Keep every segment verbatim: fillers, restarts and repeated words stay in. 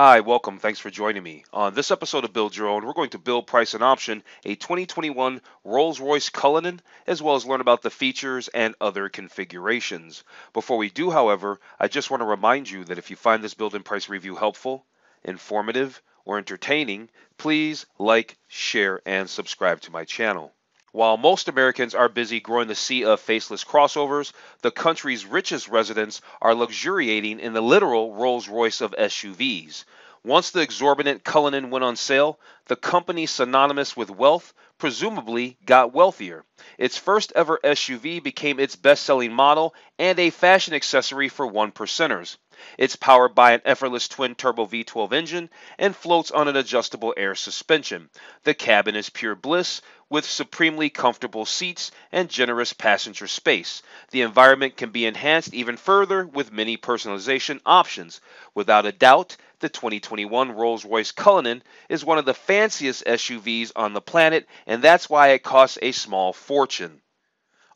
Hi, welcome. Thanks for joining me. On this episode of Build Your Own, we're going to build, price, and option a twenty twenty-one Rolls-Royce Cullinan, as well as learn about the features and other configurations. Before we do, however, I just want to remind you that if you find this build and price review helpful, informative, or entertaining, please like, share, and subscribe to my channel. While most Americans are busy growing the sea of faceless crossovers, the country's richest residents are luxuriating in the literal Rolls-Royce of S U Vs. Once the exorbitant Cullinan went on sale, the company synonymous with wealth presumably got wealthier. Its first ever S U V became its best-selling model and a fashion accessory for one-percenters. It's powered by an effortless twin-turbo V twelve engine and floats on an adjustable air suspension. The cabin is pure bliss, with supremely comfortable seats and generous passenger space. The environment can be enhanced even further with many personalization options. Without a doubt, the twenty twenty-one Rolls-Royce Cullinan is one of the fanciest S U Vs on the planet, and that's why it costs a small fortune.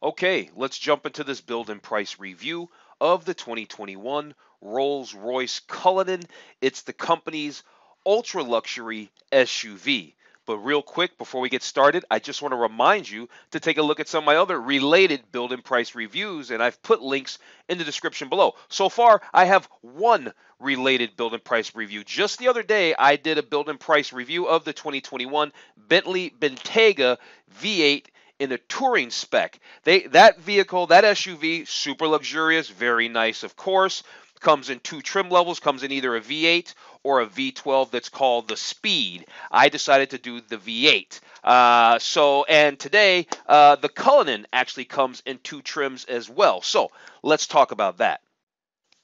Okay, let's jump into this build and price review of the twenty twenty-one Rolls-Royce Cullinan. It's the company's ultra-luxury S U V. But real quick, before we get started, I just want to remind you to take a look at some of my other related build and price reviews, and I've put links in the description below. So far, I have one related build and price review. Just the other day, I did a build and price review of the twenty twenty-one Bentley Bentayga V eight in the touring spec. They, that vehicle, that S U V, super luxurious, very nice, of course. Comes in two trim levels, comes in either a V eight or a V twelve that's called the Speed. I decided to do the V eight. Uh, so, and today, uh, the Cullinan actually comes in two trims as well. So, let's talk about that.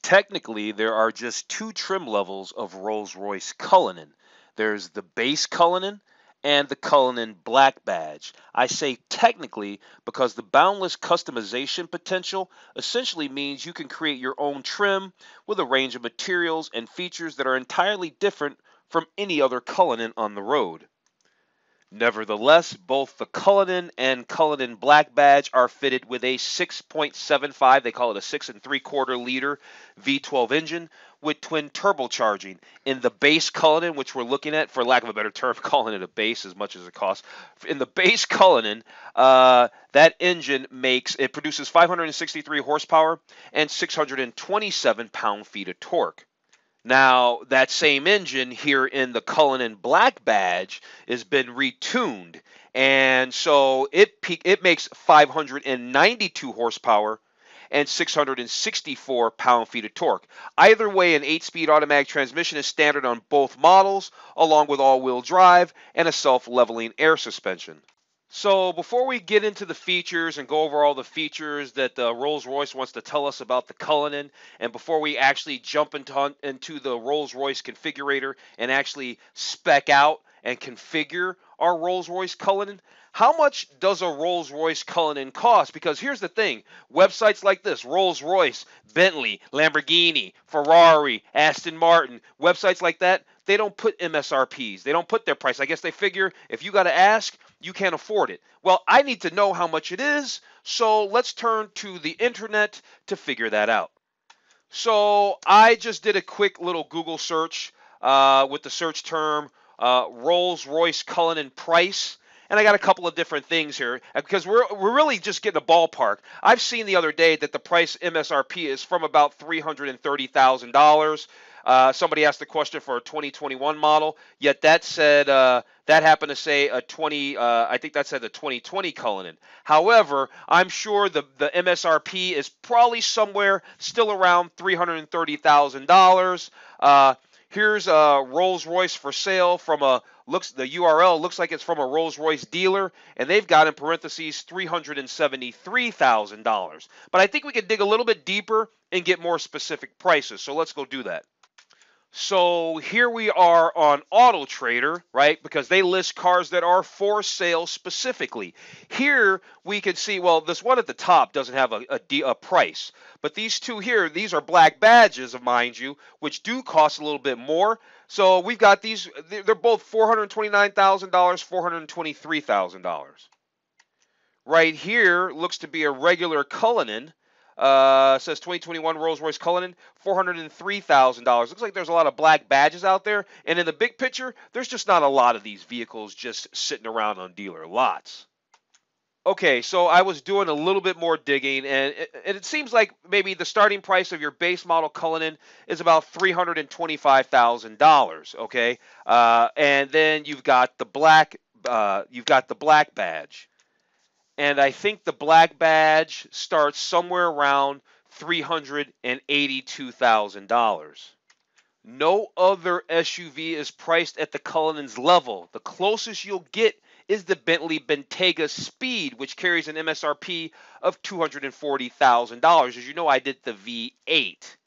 Technically, there are just two trim levels of Rolls-Royce Cullinan. There's the base Cullinan and the Cullinan Black Badge. I say technically because the boundless customization potential essentially means you can create your own trim with a range of materials and features that are entirely different from any other Cullinan on the road. Nevertheless, both the Cullinan and Cullinan Black Badge are fitted with a six point seven five, they call it a six and three quarter liter V twelve engine with twin turbocharging. In the base Cullinan, which we're looking at, for lack of a better term, calling it a base as much as it costs, in the base Cullinan, uh, that engine makes, it produces five hundred sixty-three horsepower and six hundred twenty-seven pound-feet of torque. Now, that same engine here in the Cullinan Black Badge has been retuned, and so it peak, it makes five hundred ninety-two horsepower and six hundred sixty-four pound-feet of torque. Either way, an eight-speed automatic transmission is standard on both models, along with all-wheel drive and a self-leveling air suspension. So before we get into the features and go over all the features that uh, Rolls-Royce wants to tell us about the Cullinan, and before we actually jump into, into the Rolls-Royce configurator and actually spec out and configure our Rolls-Royce Cullinan, how much does a Rolls-Royce Cullinan cost? Because here's the thing, websites like this, Rolls-Royce, Bentley, Lamborghini, Ferrari, Aston Martin, websites like that, they don't put M S R Ps. They don't put their price. I guess they figure if you got to ask, you can't afford it. Well, I need to know how much it is, so let's turn to the internet to figure that out. So I just did a quick little Google search uh, with the search term uh, Rolls-Royce Cullinan price. And I got a couple of different things here because we're, we're really just getting a ballpark. I've seen the other day that the price M S R P is from about three hundred thirty thousand dollars. Uh, somebody asked the question for a twenty twenty-one model, yet that said uh, that happened to say a twenty. Uh, I think that said the twenty twenty Cullinan. However, I'm sure the the M S R P is probably somewhere still around three hundred thirty thousand dollars. Uh, Here's a Rolls-Royce for sale from a looks. The U R L looks like it's from a Rolls-Royce dealer, and they've got in parentheses three hundred seventy-three thousand dollars. But I think we could dig a little bit deeper and get more specific prices. So let's go do that. So here we are on AutoTrader, right? Because they list cars that are for sale specifically. Here we can see, well, this one at the top doesn't have a, a, a price. But these two here, these are black badges, mind you, which do cost a little bit more. So we've got these, they're both four hundred twenty-nine thousand dollars, four hundred twenty-three thousand dollars. Right here looks to be a regular Cullinan. Uh, says twenty twenty-one Rolls-Royce Cullinan, four hundred three thousand dollars. Looks like there's a lot of black badges out there. And in the big picture, there's just not a lot of these vehicles just sitting around on dealer lots. Okay, so I was doing a little bit more digging, and it, it seems like maybe the starting price of your base model Cullinan is about three hundred twenty-five thousand dollars. Okay, uh, and then you've got the black, uh, you've got the black badge, and I think the black badge starts somewhere around three hundred eighty-two thousand dollars. No other S U V is priced at the Cullinan's level. The closest you'll get is the Bentley Bentayga Speed, which carries an M S R P of two hundred forty thousand dollars. As you know, I did the V eight.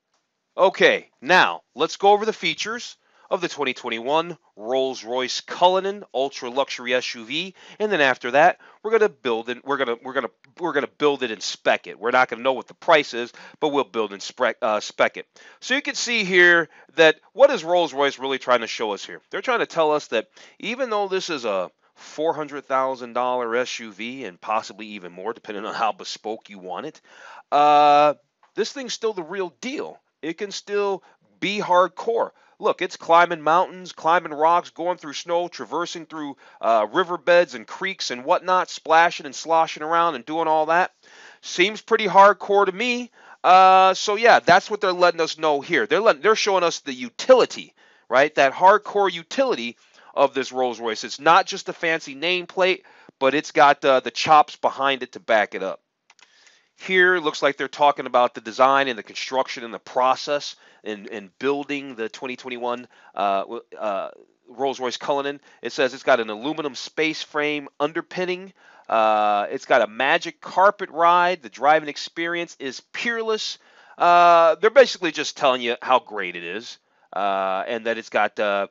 Okay, now let's go over the features of the twenty twenty-one Rolls-Royce Cullinan ultra luxury S U V, and then after that, we're gonna build it. We're gonna we're gonna we're gonna build it and spec it. We're not gonna know what the price is, but we'll build and spec uh, spec it. So you can see here that what is Rolls-Royce really trying to show us here? They're trying to tell us that even though this is a four hundred thousand dollar S U V, and possibly even more depending on how bespoke you want it, uh, this thing's still the real deal. It can still be hardcore. Look, it's climbing mountains, climbing rocks, going through snow, traversing through uh, riverbeds and creeks and whatnot, splashing and sloshing around and doing all that. Seems pretty hardcore to me. Uh, so yeah, that's what they're letting us know here. They're letting, they're showing us the utility, right? That hardcore utility of this Rolls-Royce. It's not just a fancy nameplate, but it's got uh, the chops behind it to back it up. Here looks like they're talking about the design and the construction and the process and, and building the twenty twenty-one uh, uh, Rolls-Royce Cullinan. It says it's got an aluminum space frame underpinning. Uh, it's got a magic carpet ride. The driving experience is peerless. Uh, they're basically just telling you how great it is, uh, and that it's got uh,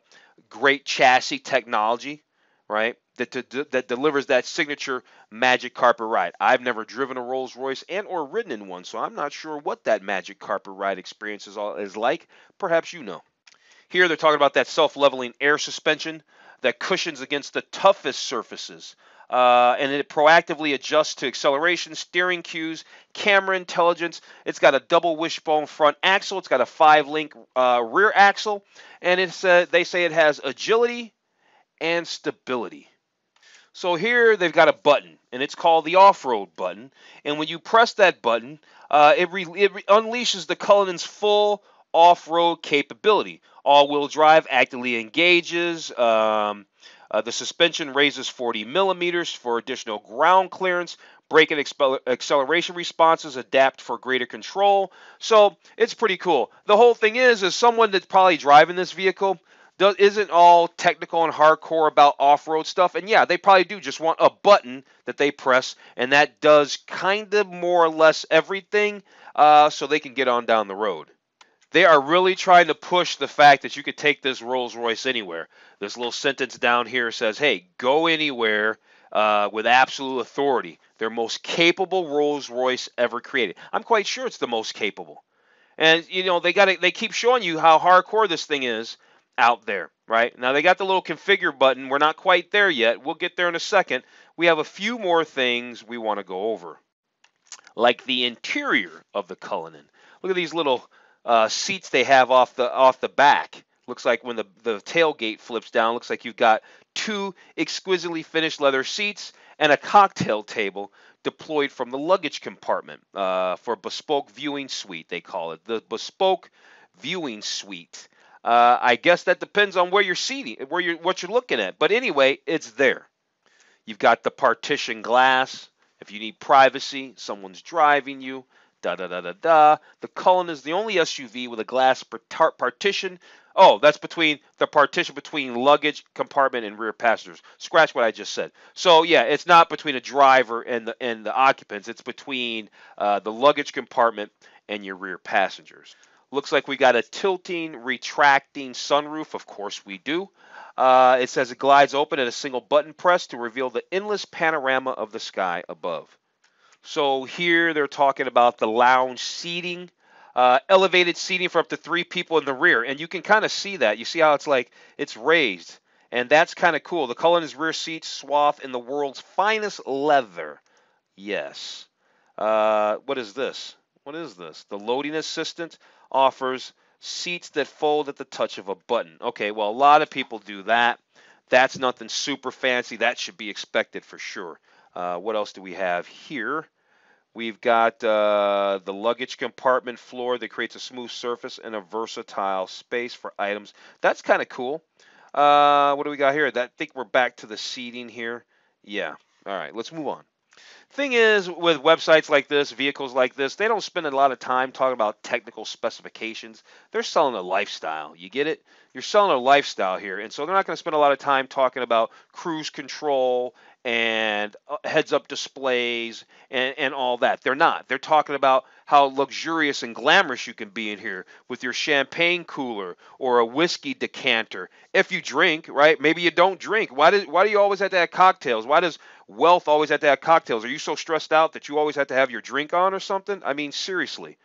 great chassis technology, right? That, to, that delivers that signature magic carpet ride. I've never driven a Rolls-Royce and or ridden in one, so I'm not sure what that magic carpet ride experience is, all, is like. Perhaps you know. Here they're talking about that self-leveling air suspension that cushions against the toughest surfaces. Uh, and it proactively adjusts to acceleration, steering cues, camera intelligence. It's got a double wishbone front axle. It's got a five-link uh, rear axle. And it's, uh, they say it has agility and stability. So here they've got a button, and it's called the off-road button. And when you press that button, uh, it, re it re unleashes the Cullinan's full off-road capability. All-wheel drive actively engages. Um, uh, the suspension raises forty millimeters for additional ground clearance. Brake and acceleration responses adapt for greater control. So it's pretty cool. The whole thing is, is someone that's probably driving this vehicle isn't all technical and hardcore about off-road stuff. And yeah, they probably do just want a button that they press, and that does kind of more or less everything, uh, so they can get on down the road. They are really trying to push the fact that you could take this Rolls-Royce anywhere. This little sentence down here says, hey, go anywhere uh, with absolute authority. Their most capable Rolls-Royce ever created. I'm quite sure it's the most capable. And, you know, they gotta, they keep showing you how hardcore this thing is out there, right? Now they got the little configure button. We're not quite there yet. We'll get there in a second. We have a few more things we want to go over, like the interior of the Cullinan. Look at these little uh, seats they have off the off the back. Looks like when the, the tailgate flips down, looks like you've got two exquisitely finished leather seats and a cocktail table deployed from the luggage compartment uh, for bespoke viewing suite, they call it. The bespoke viewing suite. Uh, I guess that depends on where you're seating, where you're, what you're looking at. But anyway, it's there. You've got the partition glass. If you need privacy, someone's driving you, da da da da da. The Cullinan is the only S U V with a glass partition. Oh, that's between the partition between luggage compartment and rear passengers. Scratch what I just said. So yeah, it's not between a driver and the and the occupants. It's between uh, the luggage compartment and your rear passengers. Looks like we got a tilting, retracting sunroof. Of course we do. Uh, it says it glides open at a single button press to reveal the endless panorama of the sky above. So here they're talking about the lounge seating, uh, elevated seating for up to three people in the rear. And you can kind of see that. You see how it's like it's raised. And that's kind of cool. The Cullinan's rear seats swathed in the world's finest leather. Yes. Uh, what is this? What is this? The loading assistant offers seats that fold at the touch of a button. Okay, well, a lot of people do that. That's nothing super fancy. That should be expected for sure. Uh, what else do we have here? We've got uh, the luggage compartment floor that creates a smooth surface and a versatile space for items. That's kind of cool. Uh, what do we got here? That, I think we're back to the seating here. Yeah. All right, let's move on. Thing is, with websites like this, vehicles like this, they don't spend a lot of time talking about technical specifications. They're selling a lifestyle. You get it? You're selling a lifestyle here, and so they're not going to spend a lot of time talking about cruise control and heads-up displays and, and all that. They're not. They're talking about how luxurious and glamorous you can be in here with your champagne cooler or a whiskey decanter. If you drink, right? Maybe you don't drink. Why do, why do you always have to have cocktails? Why does wealth always have to have cocktails? Are you so stressed out that you always have to have your drink on or something? I mean, seriously,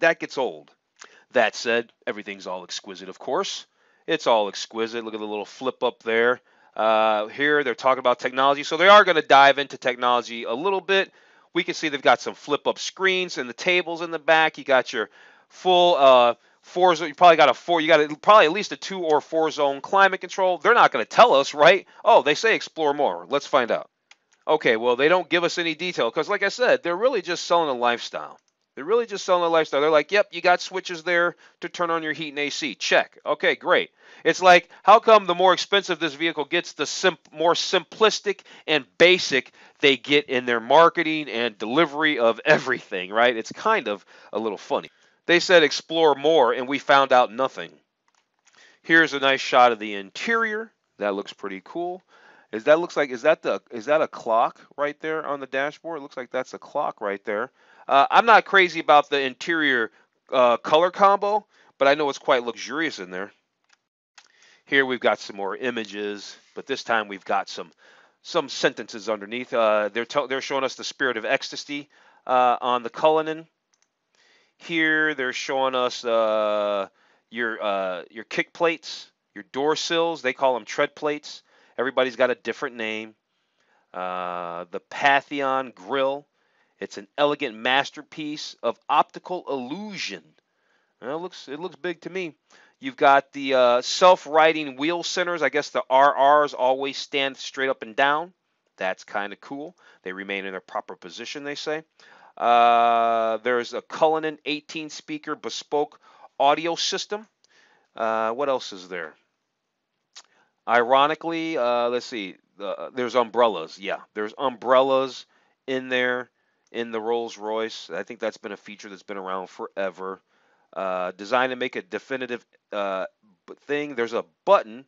that gets old. That said, everything's all exquisite, of course. It's all exquisite. Look at the little flip up there. Uh, here they're talking about technology. So they are going to dive into technology a little bit. We can see they've got some flip-up screens and the tables in the back. You got your full uh, four-zone. You probably got a four. You got a, probably at least a two or four-zone climate control. They're not going to tell us, right? Oh, they say explore more. Let's find out. Okay, well, they don't give us any detail because, like I said, they're really just selling a lifestyle. They're really just selling a lifestyle. They're like, yep, you got switches there to turn on your heat and A C. Check. Okay, great. It's like, how come the more expensive this vehicle gets, the simp more simplistic and basic they get in their marketing and delivery of everything, right? It's kind of a little funny. They said explore more, and we found out nothing. Here's a nice shot of the interior. That looks pretty cool. Is that looks like, is that the, is that a clock right there on the dashboard? It looks like that's a clock right there. Uh, I'm not crazy about the interior uh, color combo, but I know it's quite luxurious in there. Here we've got some more images, but this time we've got some some sentences underneath. Uh, they're they're showing us the Spirit of Ecstasy uh, on the Cullinan. Here they're showing us uh, your uh, your kick plates, your door sills. They call them tread plates. Everybody's got a different name. Uh, the Pantheon grill. It's an elegant masterpiece of optical illusion. Well, it looks it looks big to me. You've got the uh, self-riding wheel centers. I guess the R Rs always stand straight up and down. That's kind of cool. They remain in their proper position, they say. Uh, there's a Cullinan eighteen-speaker bespoke audio system. Uh, what else is there? Ironically, uh, let's see. Uh, there's umbrellas. Yeah, there's umbrellas in there. In the Rolls-Royce. I think that's been a feature that's been around forever. Uh, designed to make a definitive uh, thing. There's a button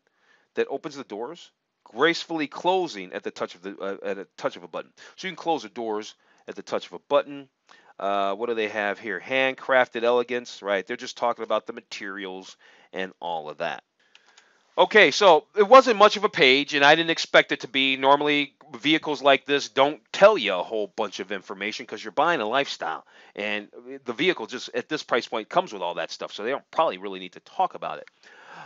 that opens the doors, gracefully closing at the touch of the uh, at a touch of a button. So you can close the doors at the touch of a button. Uh, what do they have here? Handcrafted elegance, right? They're just talking about the materials and all of that. Okay, so it wasn't much of a page, and I didn't expect it to be. Normally, vehicles like this don't tell you a whole bunch of information because you're buying a lifestyle, and the vehicle just at this price point comes with all that stuff, so they don't probably really need to talk about it.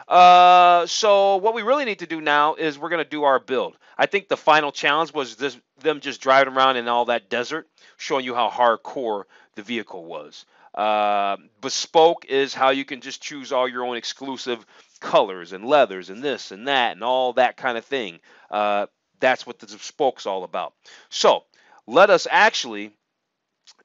Uh, so what we really need to do now is we're going to do our build. I think the final challenge was this, them just driving around in all that desert, showing you how hardcore the vehicle was. Uh, bespoke is how you can just choose all your own exclusive colors and leathers and this and that and all that kind of thing. Uh, that's what the bespoke's all about. So let us actually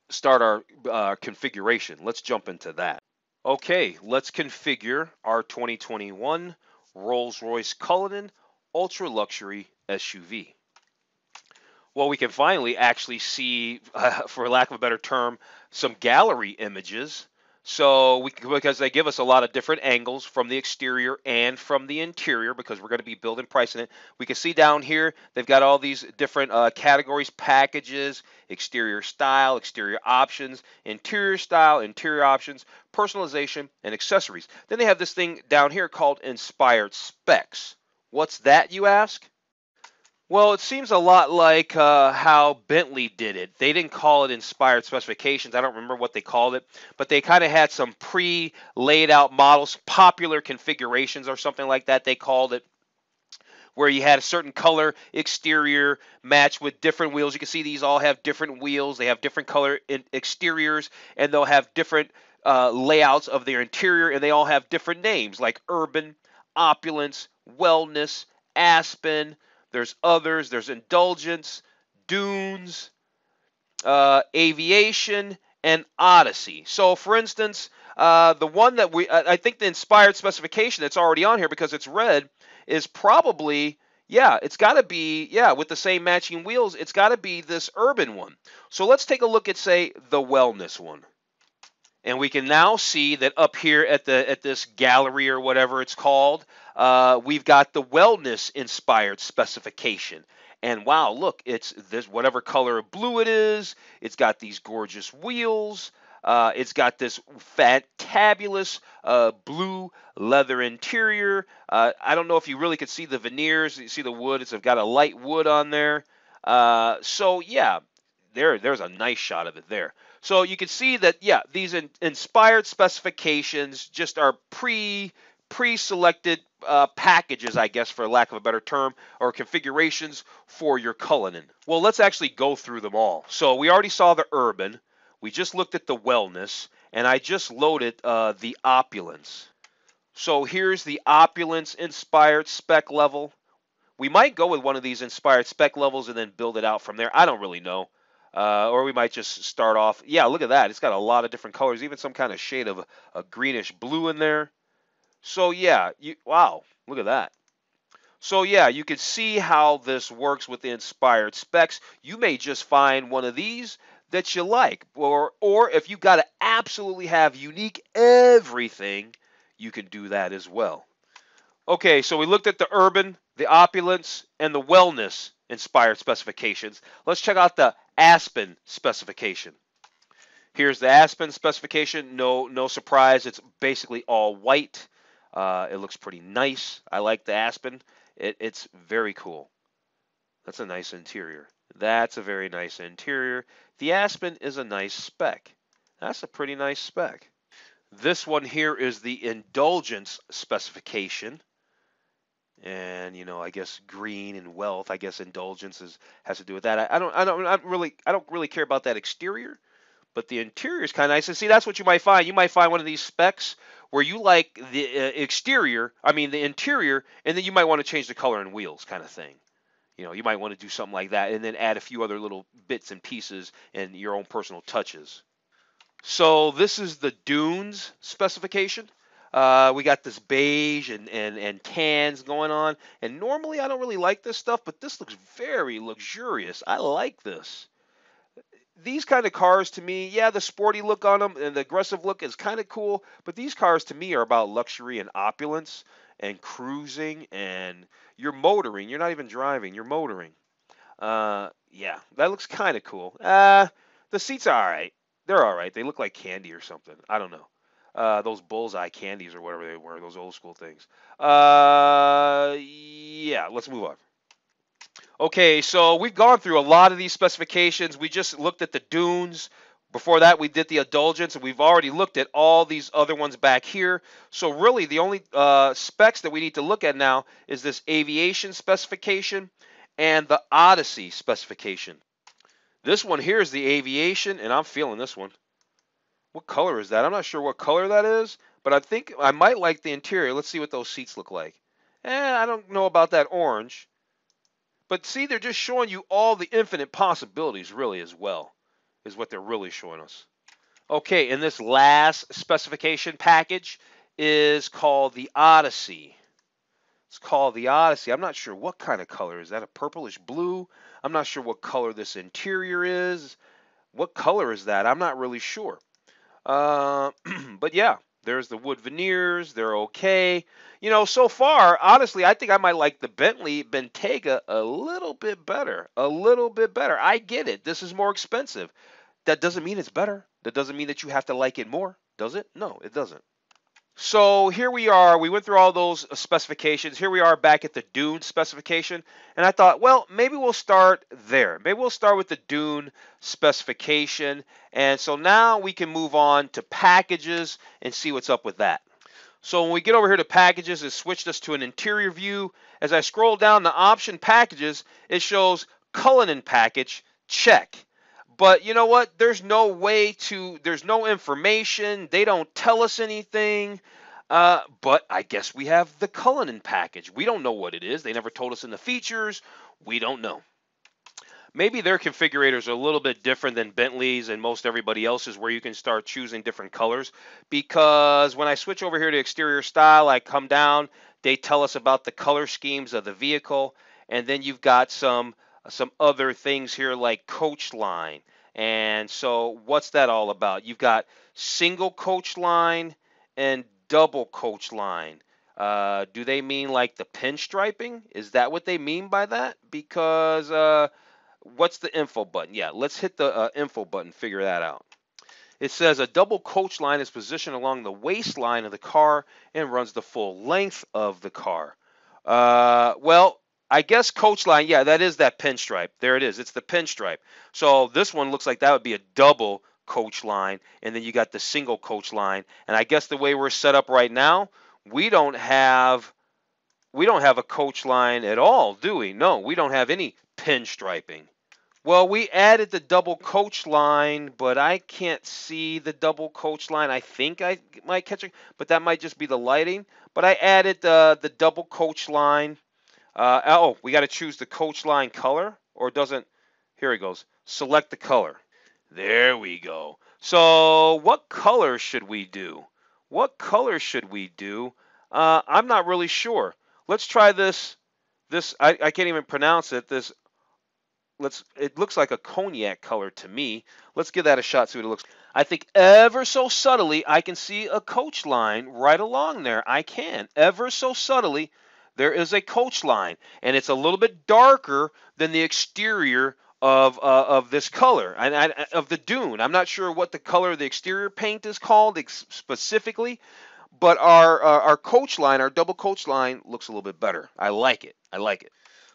start our uh, configuration. Let's jump into that. Okay, let's configure our twenty twenty-one Rolls-Royce Cullinan Ultra Luxury S U V. Well, we can finally actually see, uh, for lack of a better term, some gallery images. So we, because they give us a lot of different angles from the exterior and from the interior, because we're going to be building pricing it. We can see down here, they've got all these different uh, categories, packages, exterior style, exterior options, interior style, interior options, personalization, and accessories. Then they have this thing down here called Inspired Specs. What's that, you ask? Well, it seems a lot like uh, how Bentley did it. They didn't call it Inspired Specifications. I don't remember what they called it, but they kind of had some pre-laid out models, popular configurations or something like that they called it, where you had a certain color exterior match with different wheels. You can see these all have different wheels. They have different color in exteriors, and they'll have different uh, layouts of their interior, and they all have different names like Urban, Opulence, Wellness, Aspen. There's Others. There's Indulgence, Dunes, uh, Aviation, and Odyssey. So, for instance, uh, the one that we, I think the inspired specification that's already on here because it's red is probably, yeah, it's got to be, yeah, with the same matching wheels, it's got to be this Urban one. So let's take a look at, say, the Wellness one. And we can now see that up here at the at this gallery or whatever it's called, uh, we've got the Wellness-inspired specification. And wow, look, it's this whatever color of blue it is. It's got these gorgeous wheels. Uh, it's got this fantabulous uh, blue leather interior. Uh, I don't know if you really could see the veneers. You see the wood. It's got a light wood on there. Uh, so, yeah, there, there's a nice shot of it there. So you can see that, yeah, these in, inspired specifications just are pre, pre-selected uh, packages, I guess, for lack of a better term, or configurations for your Cullinan. Well, let's actually go through them all. So we already saw the Urban. We just looked at the Wellness, and I just loaded uh, the Opulence. So here's the Opulence-inspired spec level. We might go with one of these inspired spec levels and then build it out from there. I don't really know. Uh, or we might just start off. Yeah, look at that. It's got a lot of different colors, even some kind of shade of a greenish blue in there. So, yeah, you, wow, look at that. So, yeah, you can see how this works with the inspired specs. You may just find one of these that you like, or or if you got to absolutely have unique everything, you can do that as well. Okay, so we looked at the Urban, the Opulence, and the Wellness inspired specifications. Let's check out the Aspen specification. Here's the Aspen specification. No, no surprise, it's basically all white. Uh, it looks pretty nice. I like the Aspen. It, it's very cool. That's a nice interior. That's a very nice interior. The Aspen is a nice spec. That's a pretty nice spec. This one here is the Indulgence specification. And, you know, I guess green and wealth, I guess Indulgence is, has to do with that. I, I don't I don't I really I don't really care about that exterior, but the interior is kind of nice. And see, that's what you might find. You might find one of these specs where you like the uh, exterior, I mean the interior, and then you might want to change the color and wheels kind of thing. You know, you might want to do something like that and then add a few other little bits and pieces and your own personal touches. So this is the Dunes specification. Uh, we got this beige and, and, and tans going on. And normally I don't really like this stuff, but this looks very luxurious. I like this. These kind of cars to me, yeah, the sporty look on them and the aggressive look is kind of cool. But these cars to me are about luxury and opulence and cruising, and you're motoring. You're not even driving. You're motoring. Uh, yeah, that looks kind of cool. Uh, the seats are all right. They're all right. They look like candy or something. I don't know. Uh, those bullseye candies or whatever they were, those old school things. Uh, yeah, let's move on. Okay, so we've gone through a lot of these specifications. We just looked at the Dunes. Before that, we did the Indulgence, and we've already looked at all these other ones back here. So really, the only uh, specs that we need to look at now is this Aviation specification and the Odyssey specification. This one here is the Aviation, and I'm feeling this one. What color is that? I'm not sure what color that is, but I think I might like the interior. Let's see what those seats look like. Eh, I don't know about that orange. But see, they're just showing you all the infinite possibilities really as well, is what they're really showing us. Okay, and this last specification package is called the Odyssey. It's called the Odyssey. I'm not sure what kind of color. Is that a purplish blue? I'm not sure what color this interior is. What color is that? I'm not really sure. Uh, but yeah, there's the wood veneers. They're okay. You know, so far, honestly, I think I might like the Bentley Bentayga a little bit better, a little bit better. I get it. This is more expensive. That doesn't mean it's better. That doesn't mean that you have to like it more, does it? No, it doesn't. So here we are. We went through all those specifications. Here we are back at the Dune specification. And I thought, well, maybe we'll start there. Maybe we'll start with the Dune specification. And so now we can move on to packages and see what's up with that. So when we get over here to packages, it switched us to an interior view. As I scroll down the option packages, it shows Cullinan package, check. But you know what? There's no way to, there's no information. They don't tell us anything. Uh, but I guess we have the Cullinan package. We don't know what it is. They never told us in the features. We don't know. Maybe their configurators are a little bit different than Bentley's and most everybody else's, where you can start choosing different colors. Because when I switch over here to exterior style, I come down, they tell us about the color schemes of the vehicle. And then you've got some some other things here like coach line. And so what's that all about? You've got single coach line and double coach line. Uh, do they mean like the pinstriping? Is that what they mean by that? Because... Uh, what's the info button? Yeah, let's hit the uh, info button, figure that out. It says a double coach line is positioned along the waistline of the car and runs the full length of the car. Uh, well, I guess coach line, yeah, that is that pinstripe. There it is. It's the pinstripe. So this one looks like that would be a double coach line, and then you got the single coach line. And I guess the way we're set up right now, we don't have we don't have a coach line at all, do we? No, we don't have any pinstriping. Well, we added the double coach line, but I can't see the double coach line. I think I might catch it, but that might just be the lighting. But I added uh, the double coach line. Uh, oh, we got to choose the coach line color, or doesn't... Here it goes. Select the color. There we go. So what color should we do? What color should we do? Uh, I'm not really sure. Let's try this. This, I, I can't even pronounce it. This... Let's. It looks like a cognac color to me. Let's give that a shot, see what it looks like. I think ever so subtly, I can see a coach line right along there. I can. Ever so subtly, there is a coach line. And it's a little bit darker than the exterior of, uh, of this color, and I, of the dune. I'm not sure what the color of the exterior paint is called ex specifically. But our, uh, our coach line, our double coach line, looks a little bit better. I like it. I like it.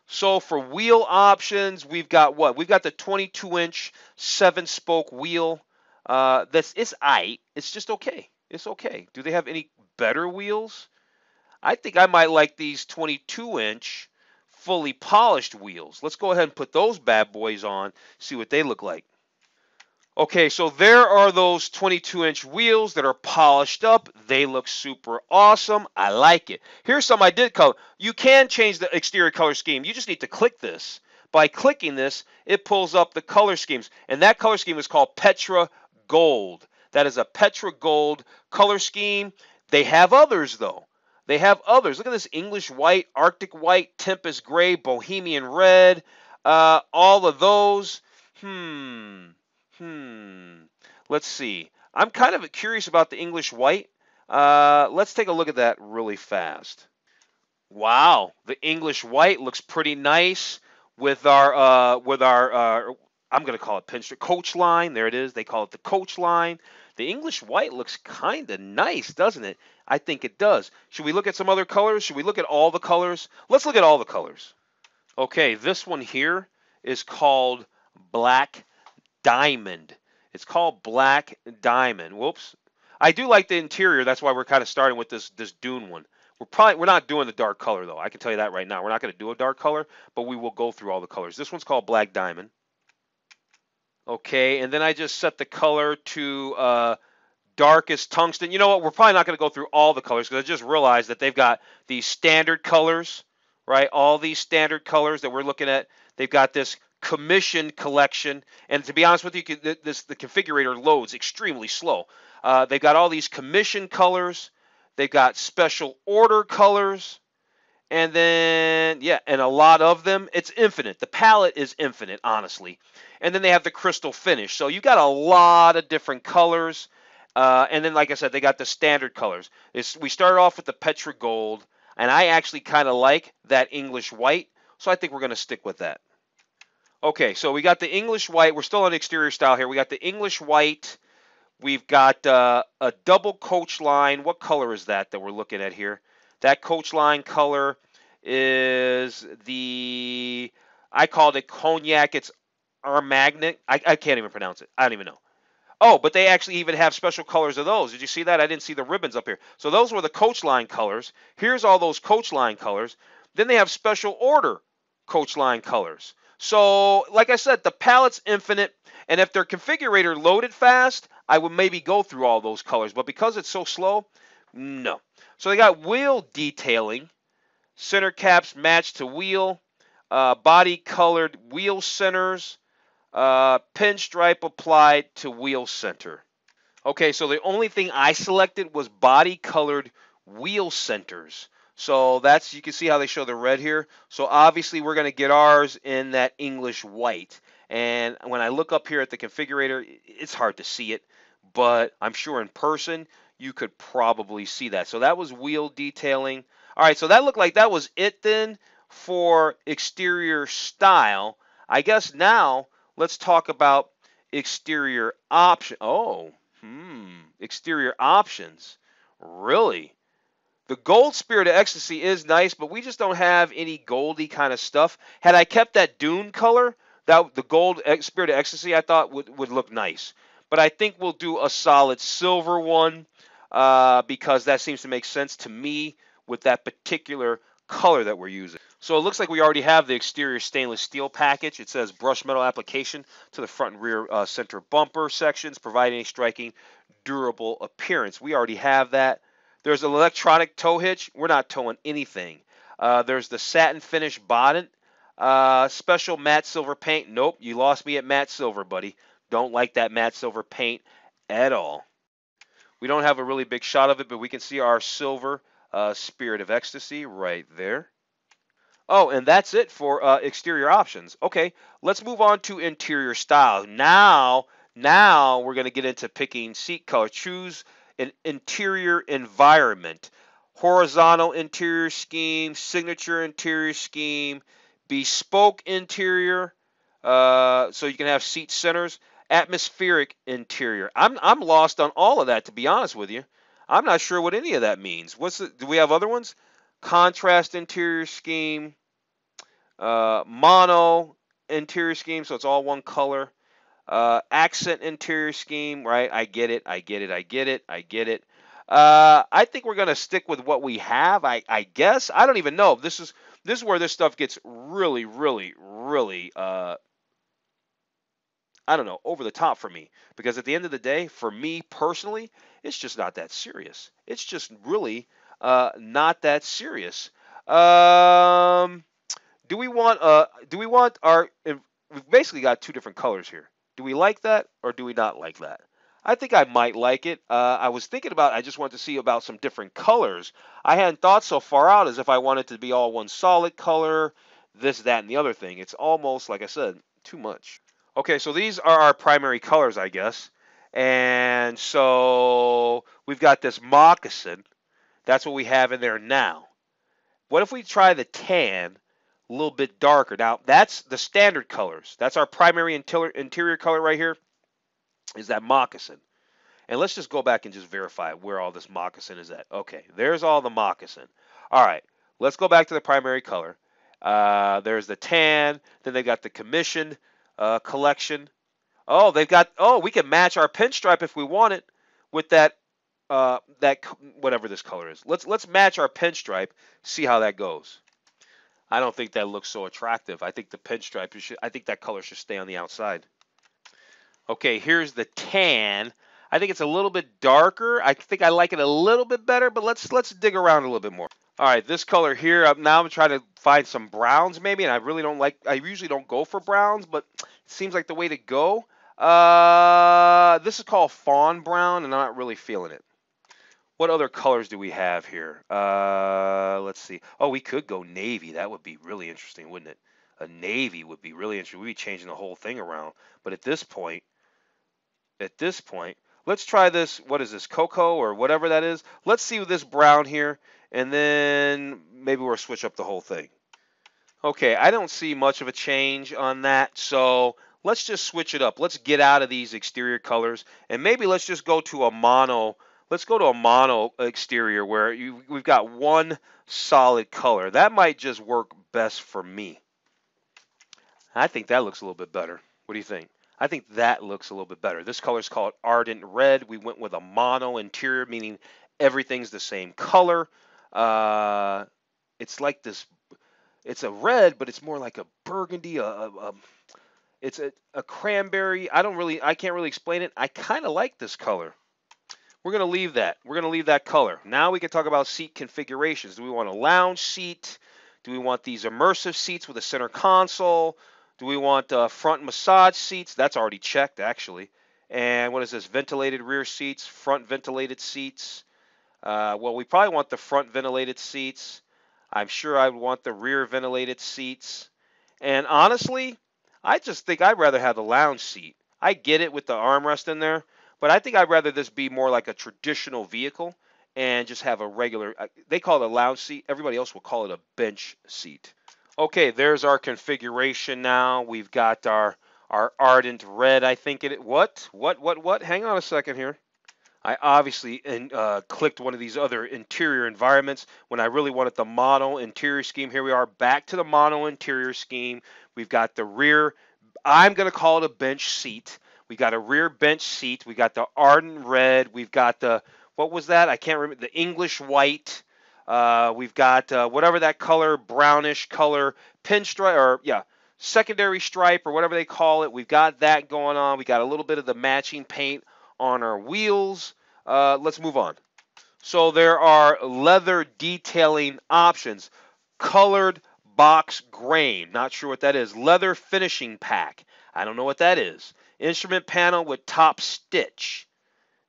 So for wheel options, we've got what? We've got the twenty-two inch seven spoke wheel. Uh, this is aight. It's just okay. It's okay. Do they have any better wheels? I think I might like these twenty-two inch fully polished wheels. Let's go ahead and put those bad boys on, see what they look like. Okay, so there are those twenty-two inch wheels that are polished up. They look super awesome. I like it. Here's some I did color. You can change the exterior color scheme. You just need to click this. By clicking this, it pulls up the color schemes. And that color scheme is called Petra Gold. That is a Petra Gold color scheme. They have others, though. They have others. Look at this: English White, Arctic White, Tempest Gray, Bohemian Red. Uh, all of those. Hmm... Hmm, let's see. I'm kind of curious about the English White. Uh, let's take a look at that really fast. Wow, the English White looks pretty nice with our, uh, with our uh, I'm going to call it pinstripe, coach line. There it is. They call it the coach line. The English White looks kind of nice, doesn't it? I think it does. Should we look at some other colors? Should we look at all the colors? Let's look at all the colors. Okay, this one here is called Black Diamond. It's called Black Diamond. Whoops. I do like the interior. That's why we're kind of starting with this this dune one. We're probably we're not doing the dark color, though. I can tell you that right now. We're not going to do a dark color, but we will go through all the colors. This one's called Black Diamond. Okay, and then I just set the color to uh, Darkest Tungsten. You know what? We're probably not going to go through all the colors because I just realized that they've got these standard colors, right? All these standard colors that we're looking at. They've got this commission collection, and to be honest with you, this the configurator loads extremely slow. Uh, they've got all these commission colors, they've got special order colors, and then yeah, and a lot of them. It's infinite. The palette is infinite, honestly. And then they have the crystal finish, so you got a lot of different colors. Uh, and then, like I said, they got the standard colors. It's, we started off with the Petra Gold, and I actually kind of like that English White, so I think we're going to stick with that. Okay, so we got the English White. We're still on exterior style here. We got the English White. We've got uh, a double coach line. What color is that that we're looking at here? That coach line color is the, I called it cognac. It's Armagnac. I, I can't even pronounce it. I don't even know. Oh, but they actually even have special colors of those. Did you see that? I didn't see the ribbons up here. So those were the coach line colors. Here's all those coach line colors. Then they have special order coach line colors. So like I said, the palette's infinite. And if their configurator loaded fast, I would maybe go through all those colors. But because it's so slow, no. So they got wheel detailing. Center caps match to wheel. Uh, body colored wheel centers. Uh, pinstripe applied to wheel center. Okay, so the only thing I selected was body colored wheel centers. So that's, you can see how they show the red here. So obviously we're going to get ours in that English white. And when I look up here at the configurator, it's hard to see it, but I'm sure in person you could probably see that. So that was wheel detailing. All right, so that looked like that was it then for exterior style. I guess now let's talk about exterior option. Oh, hmm. Exterior options. Really? The gold Spirit of Ecstasy is nice, but we just don't have any goldy kind of stuff. Had I kept that dune color, that the gold Spirit of Ecstasy I thought would, would look nice. But I think we'll do a solid silver one uh, because that seems to make sense to me with that particular color that we're using. So it looks like we already have the exterior stainless steel package. It says brushed metal application to the front and rear uh, center bumper sections, providing a striking, durable appearance. We already have that. There's an electronic tow hitch. We're not towing anything. Uh, there's the satin finish bonnet. Uh, special matte silver paint. Nope, you lost me at matte silver, buddy. Don't like that matte silver paint at all. We don't have a really big shot of it, but we can see our silver uh, Spirit of Ecstasy right there. Oh, and that's it for uh, exterior options. Okay, let's move on to interior style. Now, now we're going to get into picking seat color. Choose an interior environment. Horizontal interior scheme, signature interior scheme, bespoke interior, uh, so you can have seat centers, atmospheric interior. I'm, I'm lost on all of that, to be honest with you. I'm not sure what any of that means. What's the, do we have other ones? Contrast interior scheme, uh, mono interior scheme, so it's all one color, uh, accent interior scheme, right? I get it, I get it, I get it, I get it. Uh, I think we're going to stick with what we have, I, I guess. I don't even know. This is, this is where this stuff gets really, really, really, uh, I don't know, over the top for me. Because at the end of the day, for me personally, it's just not that serious. It's just really... Uh, not that serious. Um, do we want, uh, do we want our, we've basically got two different colors here. Do we like that or do we not like that? I think I might like it. Uh, I was thinking about, I just wanted to see about some different colors. I hadn't thought so far out as if I wanted to be all one solid color, this, that, and the other thing. It's almost, like I said, too much. Okay, so these are our primary colors, I guess. And so we've got this moccasin. That's what we have in there now. What if we try the tan, a little bit darker? Now, that's the standard colors. That's our primary interior, interior color right here is that moccasin. And let's just go back and just verify where all this moccasin is at. Okay, there's all the moccasin. All right, let's go back to the primary color. Uh, there's the tan. Then they've got the commission uh, collection. Oh, they've got, oh, we can match our pinstripe if we want it with that. Uh, that whatever this color is. Let's let's match our pinstripe, see how that goes. I don't think that looks so attractive. I think the pinstripe, you should, I think that color should stay on the outside. Okay, here's the tan. I think it's a little bit darker. I think I like it a little bit better, but let's let's dig around a little bit more. All right, this color here, I'm, now I'm trying to find some browns maybe, and I really don't like, I usually don't go for browns, but it seems like the way to go. Uh, this is called fawn brown, and I'm not really feeling it. What other colors do we have here? Uh, let's see. Oh, we could go navy. That would be really interesting, wouldn't it? A navy would be really interesting. We'd be changing the whole thing around. But at this point, at this point, let's try this. What is this, cocoa or whatever that is? Let's see this brown here, and then maybe we'll switch up the whole thing. Okay, I don't see much of a change on that, so let's just switch it up. Let's get out of these exterior colors, and maybe let's just go to a mono. Let's go to a mono exterior where you, we've got one solid color. That might just work best for me. I think that looks a little bit better. What do you think? I think that looks a little bit better. This color is called Ardent Red. We went with a mono interior, meaning everything's the same color. Uh, it's like this, it's a red, but it's more like a burgundy, a, a, a it's a, a cranberry. I don't really, I can't really explain it. I kind of like this color. We're going to leave that. We're going to leave that color. Now we can talk about seat configurations. Do we want a lounge seat? Do we want these immersive seats with a center console? Do we want uh, front massage seats? That's already checked, actually. And what is this? Ventilated rear seats, front ventilated seats. Uh, well, we probably want the front ventilated seats. I'm sure I would want the rear ventilated seats. And honestly, I just think I'd rather have the lounge seat. I get it with the armrest in there, but I think I'd rather this be more like a traditional vehicle and just have a regular, they call it a lounge seat. Everybody else will call it a bench seat. Okay, there's our configuration now. We've got our our Ardent Red, I think it, what, what, what, what? Hang on a second here. I obviously in, uh, clicked one of these other interior environments when I really wanted the mono interior scheme. Here we are, back to the mono interior scheme. We've got the rear, I'm gonna call it a bench seat. We got a rear bench seat. We got the Ardent Red. We've got the, what was that? I can't remember, the English White. Uh, we've got uh, whatever that color, brownish color, pinstripe, or yeah, secondary stripe, or whatever they call it. We've got that going on. We got a little bit of the matching paint on our wheels. Uh, let's move on. So there are leather detailing options. Colored box grain. Not sure what that is. Leather finishing pack. I don't know what that is. Instrument panel with top stitch.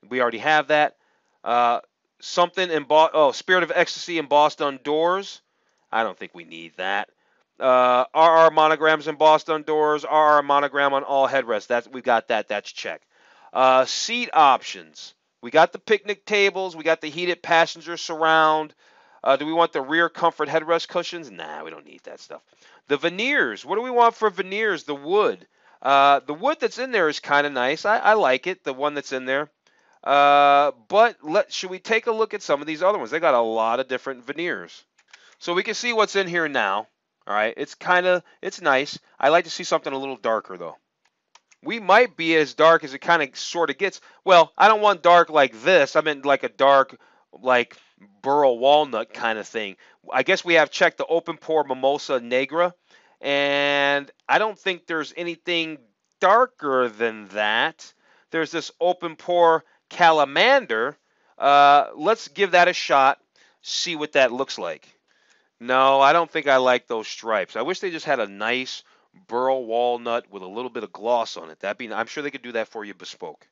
We already have that. Uh, Something embossed, oh, Spirit of Ecstasy embossed on doors. I don't think we need that. Uh, R R monograms embossed on doors. R R monogram on all headrests. That's, we've got that. That's checked. Uh, seat options. We got the picnic tables. We got the heated passenger surround. Uh, do we want the rear comfort headrest cushions? Nah, we don't need that stuff. The veneers. What do we want for veneers? The wood. Uh, the wood that's in there is kind of nice. I, I like it, the one that's in there. Uh, but let, should we take a look at some of these other ones? They got a lot of different veneers. So we can see what's in here now. All right. It's kind of, it's nice. I like to see something a little darker though. We might be as dark as it kind of sort of gets. Well, I don't want dark like this. I meant like a dark, like burl walnut kind of thing. I guess we have checked the Open Pore Mimosa Negra, and I don't think there's anything darker than that. There's this Open Pore Calamander. Uh, let's give that a shot, see what that looks like. No, I don't think I like those stripes. I wish they just had a nice burl walnut with a little bit of gloss on it. That'd be, I'm sure they could do that for you bespoke.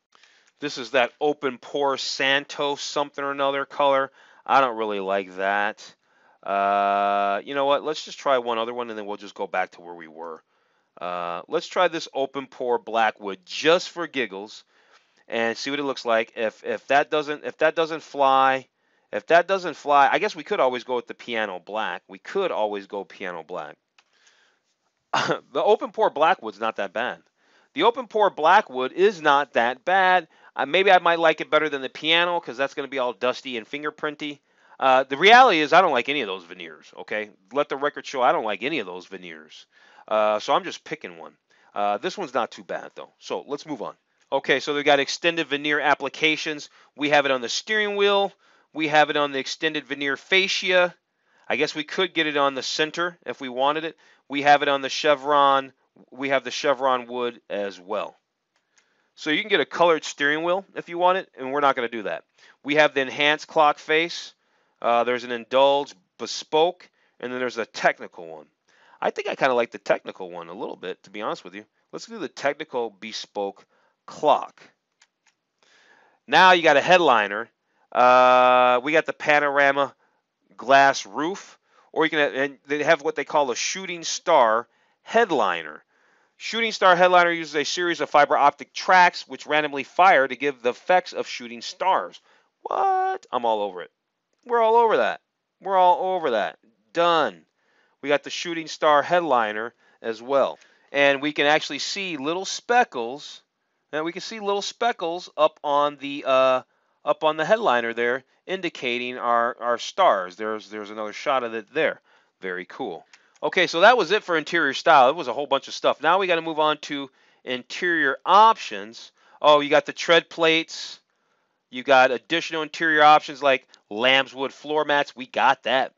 This is that Open Pore Santos something or another color. I don't really like that. Uh, you know what? Let's just try one other one, and then we'll just go back to where we were. Uh, let's try this Open Pore Blackwood just for giggles. And see what it looks like. If if that doesn't if that doesn't fly, if that doesn't fly, I guess we could always go with the piano black. We could always go piano black. The Open Pore Blackwood's not that bad. The Open Pore Blackwood is not that bad. Uh, maybe I might like it better than the piano because that's going to be all dusty and fingerprinty. Uh, the reality is I don't like any of those veneers. Okay, let the record show I don't like any of those veneers. Uh, so I'm just picking one. Uh, this one's not too bad though. So let's move on. Okay, so they've got extended veneer applications. We have it on the steering wheel. We have it on the extended veneer fascia. I guess we could get it on the center if we wanted it. We have it on the chevron. We have the chevron wood as well. So you can get a colored steering wheel if you want it, and we're not going to do that. We have the enhanced clock face. Uh, there's an indulged bespoke, and then there's a technical one. I think I kind of like the technical one a little bit, to be honest with you. Let's do the technical bespoke clock. Now you got a headliner. Uh, we got the panorama glass roof, or you can have, and they have what they call a shooting star headliner. Shooting star headliner uses a series of fiber optic tracks which randomly fire to give the effects of shooting stars. What? I'm all over it. We're all over that. We're all over that. Done. We got the shooting star headliner as well, and we can actually see little speckles. Now we can see little speckles up on the uh, up on the headliner there, indicating our our stars. There's there's another shot of it there. Very cool. Okay, so that was it for interior style. It was a whole bunch of stuff. Now we got to move on to interior options. Oh, you got the tread plates. You got additional interior options like lambswood floor mats. We got that.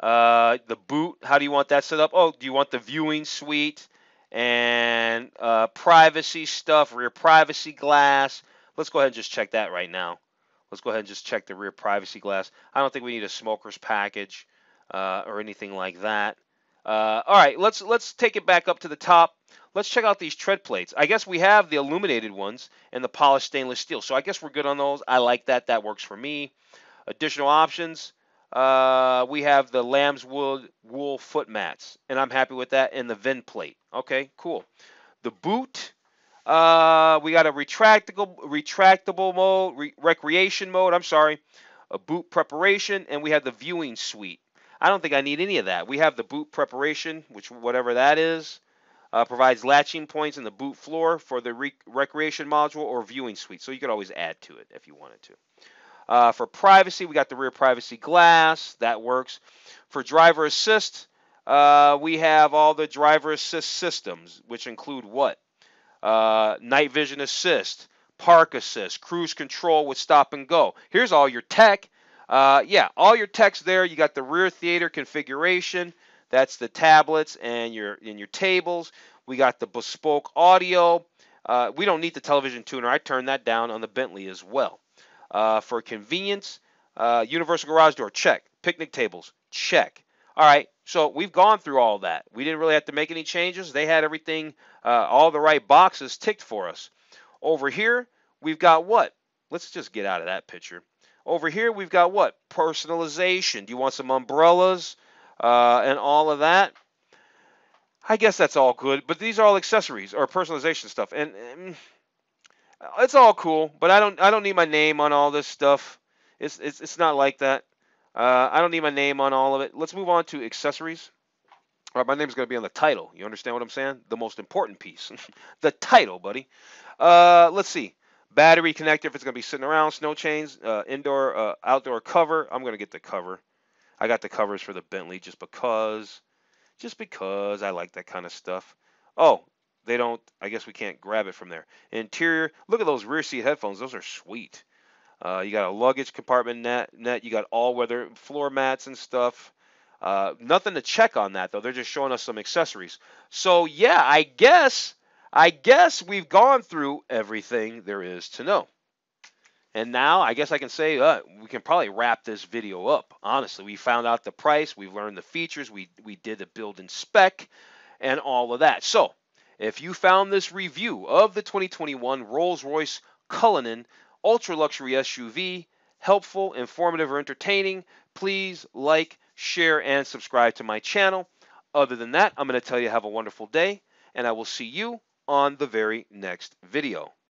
Uh, the boot, how do you want that set up? Oh, do you want the viewing suite and uh, privacy stuff, rear privacy glass? Let's go ahead and just check that right now. Let's go ahead and just check the rear privacy glass. I don't think we need a smoker's package uh, or anything like that. Uh, all right, let's let's take it back up to the top. Let's check out these tread plates. I guess we have the illuminated ones and the polished stainless steel. So I guess we're good on those. I like that. That works for me. Additional options. Uh, we have the lambswood wool foot mats, and I'm happy with that. And the VIN plate. Okay, cool. The boot. Uh, we got a retractable, retractable mode, re recreation mode. I'm sorry. A boot preparation, and we have the viewing suite. I don't think I need any of that. We have the boot preparation, which whatever that is, uh, provides latching points in the boot floor for the re recreation module or viewing suite. So you could always add to it if you wanted to. Uh, for privacy, we got the rear privacy glass. That works. For driver assist, uh, we have all the driver assist systems, which include what? Uh, night vision assist, park assist, cruise control with stop and go. Here's all your tech. Uh, yeah, all your tech's there. You got the rear theater configuration. That's the tablets and your and your tables. We got the bespoke audio. Uh, we don't need the television tuner. I turned that down on the Bentley as well. Uh, for convenience, uh, universal garage door, check. Picnic tables, check. All right, so we've gone through all that. We didn't really have to make any changes. They had everything, uh, all the right boxes ticked for us. Over here, we've got what? Let's just get out of that picture. Over here, we've got what? Personalization. Do you want some umbrellas uh, and all of that? I guess that's all good, but these are all accessories or personalization stuff. And, and it's all cool, but I don't I don't need my name on all this stuff. It's, it's, it's not like that. Uh, I don't need my name on all of it. Let's move on to accessories. All right, my name's going to be on the title. You understand what I'm saying? The most important piece. The title, buddy. Uh, let's see. Battery connector, if it's going to be sitting around, snow chains, uh, indoor, uh, outdoor cover. I'm going to get the cover. I got the covers for the Bentley just because, just because I like that kind of stuff. Oh, they don't, I guess we can't grab it from there. Interior, look at those rear seat headphones. Those are sweet. Uh, you got a luggage compartment net, net. You got all-weather floor mats and stuff. Uh, nothing to check on that, though. They're just showing us some accessories. So, yeah, I guess... I guess we've gone through everything there is to know. And now I guess I can say uh, we can probably wrap this video up. Honestly, we found out the price. We've learned the features. We, we did the build and spec and all of that. So if you found this review of the twenty twenty-one Rolls-Royce Cullinan Ultra Luxury S U V helpful, informative, or entertaining, please like, share, and subscribe to my channel. Other than that, I'm going to tell you have a wonderful day, and I will see you on the very next video.